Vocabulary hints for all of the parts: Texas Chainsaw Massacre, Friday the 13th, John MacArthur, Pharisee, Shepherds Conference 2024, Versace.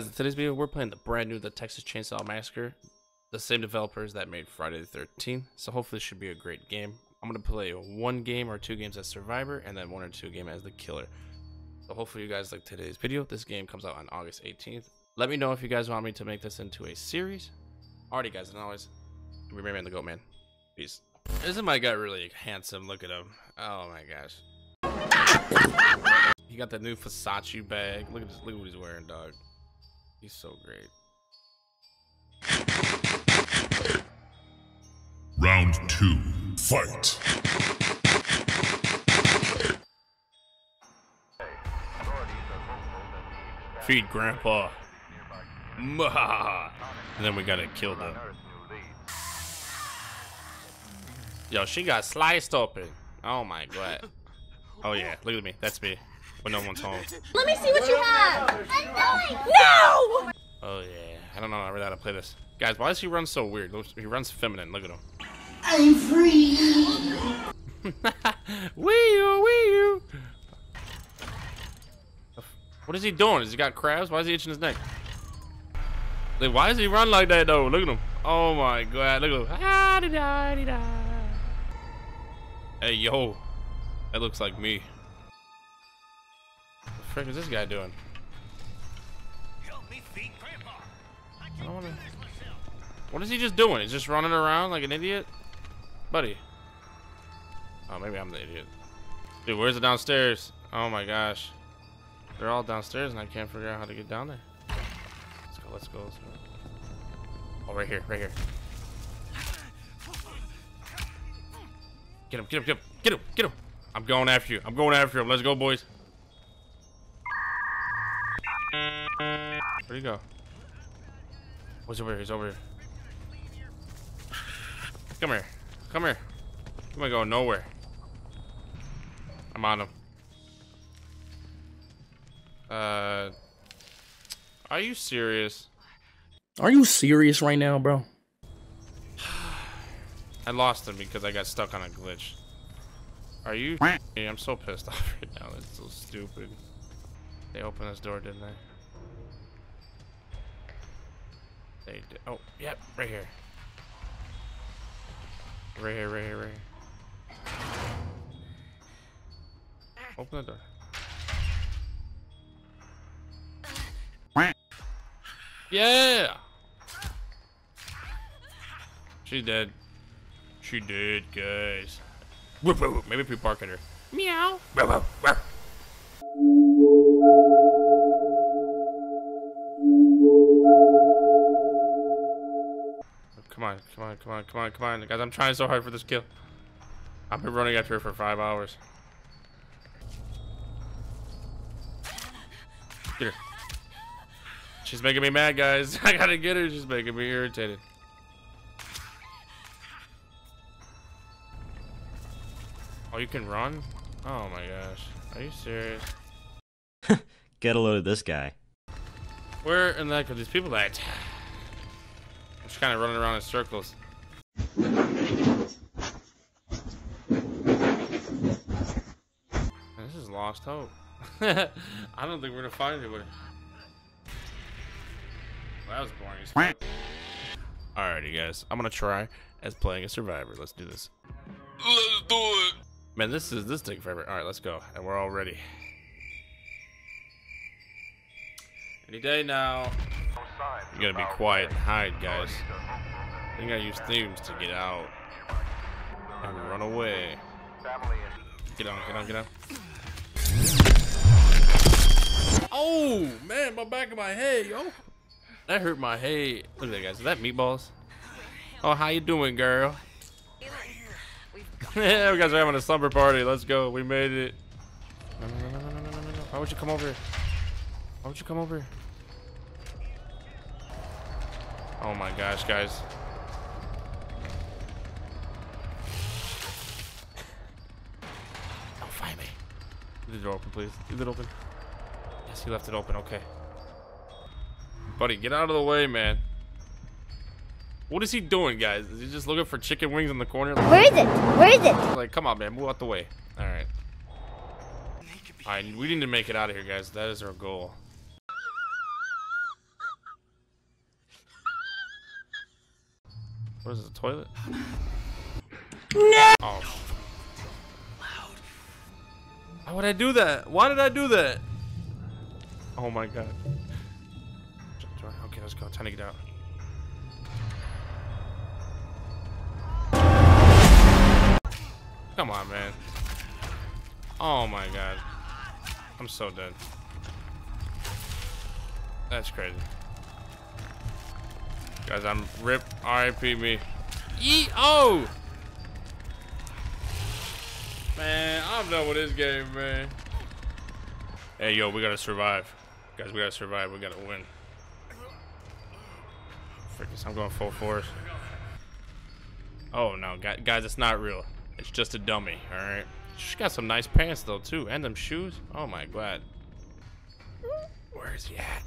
guys, in today's video, we're playing the brand new Texas Chainsaw Massacre. The same developers that made Friday the 13th. So hopefully this should be a great game. I'm going to play one game or two games as Survivor and then one or two games as the Killer. So hopefully you guys like today's video. This game comes out on August 18th. Let me know if you guys want me to make this into a series. Alrighty guys, and always, remember man the goat man. Peace. Isn't my guy really handsome? Look at him. Oh my gosh. He got that new Versace bag. Look at this, look what he's wearing, dog. He's so great. Round 2, fight. Feed Grandpa. And then we gotta kill them. Yo, she got sliced open. Oh my god. Oh yeah, look at me. That's me. When no one's home. Let me see what you have. No! Oh yeah. I don't know really how to play this. Guys, why does he run so weird? He runs feminine. Look at him. I'm free. Wee-oo, wee-oo. What is he doing? Has he got crabs? Why is he itching his neck? Like, why does he run like that though? Look at him. Oh my god. Look at him. Ah, de-da, de-da. Hey yo. That looks like me. What the frick is this guy doing? Help me feed Grandpa. I can't do this myself. What is he just doing? He's just running around like an idiot? Buddy. Oh, maybe I'm the idiot. Dude, where's the downstairs? Oh my gosh. They're all downstairs and I can't figure out how to get down there. Let's go, let's go, let's go. Oh, right here, right here. Get him, get him, get him, get him, get him. I'm going after you. I'm going after him. Let's go, boys. Where'd he go? What's over here? He's over here. Come here. Come here. I'm going nowhere. I'm on him. Are you serious? Are you serious right now, bro? I lost him because I got stuck on a glitch. Are you? I'm so pissed off right now. That's so stupid. They opened this door, didn't they? Oh, yep, right here. Right here, right here, right here. Open the door. Yeah! She's dead. She dead, guys. Maybe if we bark at her. Meow. Come on, come on, come on, come on, come on. Guys, I'm trying so hard for this kill. I've been running after her for 5 hours. Get her. She's making me mad, guys. I gotta get her. She's making me irritated. Oh, you can run? Oh my gosh. Are you serious? Get a load of this guy. Where in the heck are these people at? Just kind of running around in circles. This is lost hope. I don't think we're gonna find anybody. Well, that was boring. Alrighty, guys. I'm gonna try as playing a survivor. Let's do this. Let's do it. Man, this thing forever. All right, let's go. And we're all ready. Any day now. You gotta be quiet and hide, guys. I think I use themes to get out and run away. Get on, get on, get on. Oh man, my back of my head, yo. That hurt my head. Look at that, guys. Is that meatballs? Oh, how you doing, girl? Yeah, we guys are having a slumber party. Let's go. We made it. No, no, no, no, no, no, no. Why would you come over? Why would you come over? Oh my gosh, guys. Don't find me. Leave the door open, please. Leave it open. Yes, he left it open. Okay. Buddy, get out of the way, man. What is he doing, guys? Is he just looking for chicken wings in the corner? Where is it? Where is it? Like, come on, man. Move out the way. All right. All right, we need to make it out of here, guys. That is our goal. What is it, a toilet? No! Oh. Why would I do that? Why did I do that? Oh my god. Okay, let's go. Time to get out. Come on, man. Oh my god. I'm so dead. That's crazy. Guys, I'm RIP. R.I.P. me. E-O! Man, I'm done with this game, man. Hey, yo, we gotta survive. Guys, we gotta survive. We gotta win. Freaking, I'm going full force. Oh, no. Guys, it's not real. It's just a dummy, alright? She's got some nice pants, though, too. And them shoes. Oh, my God. Where is he at?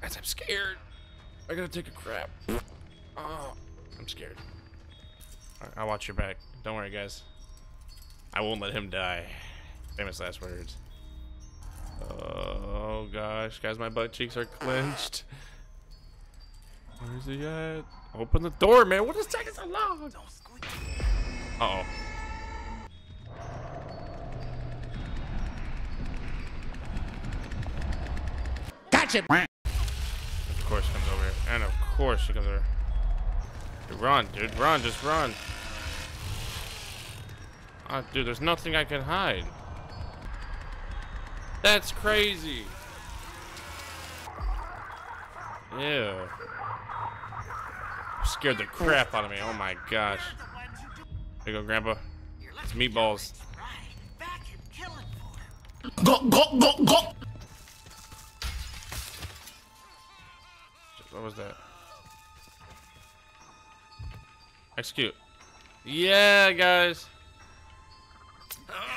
Guys, I'm scared. I gotta take a crap. Oh, I'm scared. Alright, I'll watch your back. Don't worry, guys. I won't let him die. Famous last words. Oh gosh, guys, my butt cheeks are clenched. Where is he at? Open the door, man. What is taking so long? Uh oh. Gotcha. Of course he comes over here, and of course she comes over. Dude, run, dude, run, just run. Dude, there's nothing I can hide. That's crazy. Yeah. Scared the crap out of me. Oh my gosh. There you go, Grandpa. It's meatballs. Go, go, go, go. What was that? Execute. Yeah, guys.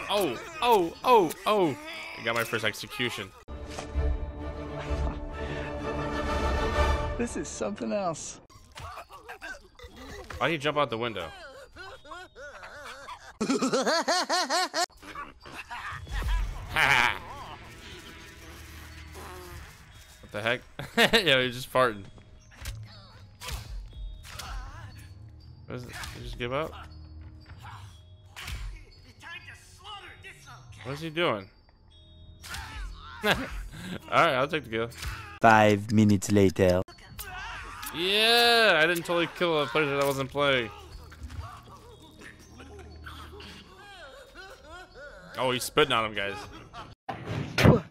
Oh, oh, oh, oh. I got my first execution. This is something else. Why do you jump out the window? What the heck? Yeah, you're just farting. What is it? You just give up? What's he doing? Alright, I'll take the kill. 5 minutes later. Yeah, I didn't totally kill a player that I wasn't playing. Oh, he's spitting on him, guys. Come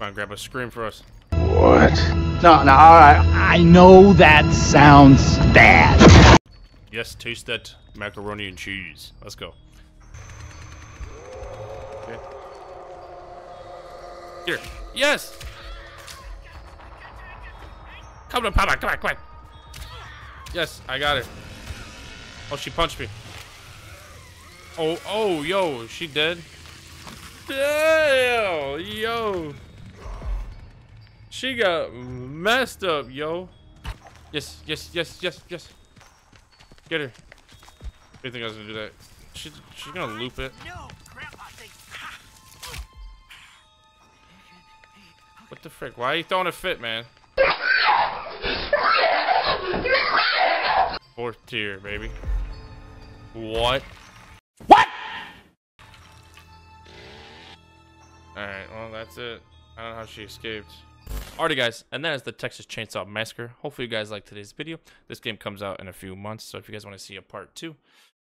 on, grab a scream for us. What? No, no, alright. I know that sounds bad. Yes, taste that macaroni and cheese. Let's go. Here. Yes! Come to Papa, come on, come on! Yes, I got her. Oh, she punched me. Oh, oh, yo, is she dead? Damn, yo! She got messed up, yo. Yes, yes, yes, yes, yes. Get her. What do you think I was gonna do that? She's gonna loop it. What the frick? Why are you throwing a fit, man? Fourth tier, baby. What? What? Alright, well, that's it. I don't know how she escaped. Alrighty, guys, and that is the Texas Chainsaw Massacre. Hopefully you guys liked today's video. This game comes out in a few months, so if you guys want to see a part 2,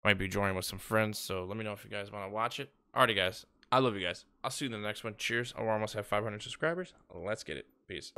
I might be joining with some friends, so let me know if you guys want to watch it. Alrighty, guys. I love you guys. I'll see you in the next one. Cheers. We're almost at 500 subscribers. Let's get it. Peace.